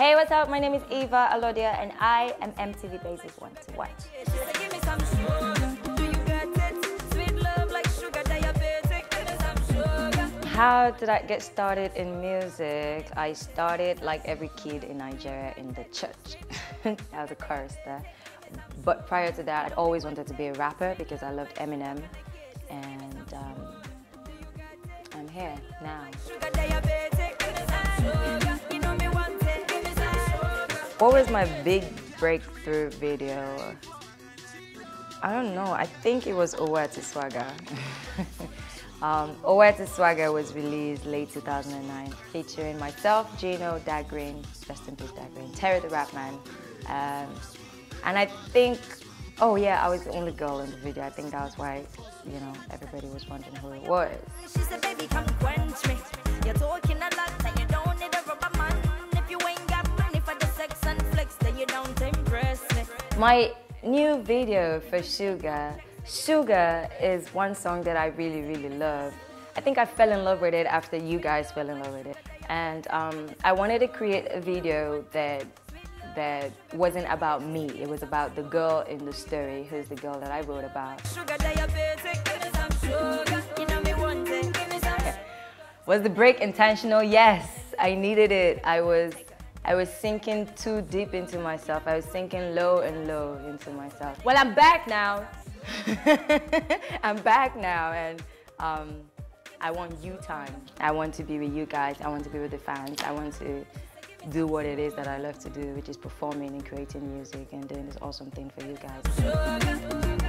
Hey, what's up? My name is Eva Alordiah and I am MTV Basic One to Watch. How did I get started in music? I started like every kid in Nigeria in the church. I was a chorister. But prior to that, I'd always wanted to be a rapper because I loved Eminem. And I'm here now. What was my big breakthrough video? I don't know. I think it was Owete Swagger. Owete Swagger was released late 2009, featuring myself, Gino, Dad Green, Justin P, Dad Green, Terry the Rap Man. And I think, oh yeah, I was the only girl in the video. I think that was why, you know, everybody was wondering who it was. She said, "Baby, come quench me. You're talking a lot and you don't need a rubber man. If you ain't got money for the sex and flex, then you don't impress me." My new video for Sugar is one song that I really, really love. I think I fell in love with it after you guys fell in love with it. And I wanted to create a video that wasn't about me. It was about the girl in the story, who's the girl that I wrote about. Was the break intentional? Yes, I needed it. I was sinking too deep into myself. I was sinking low and low into myself. Well, I'm back now. I'm back now, and I want you time. I want to be with you guys. I want to be with the fans. I want to do what it is that I love to do, which is performing and creating music and doing this awesome thing for you guys.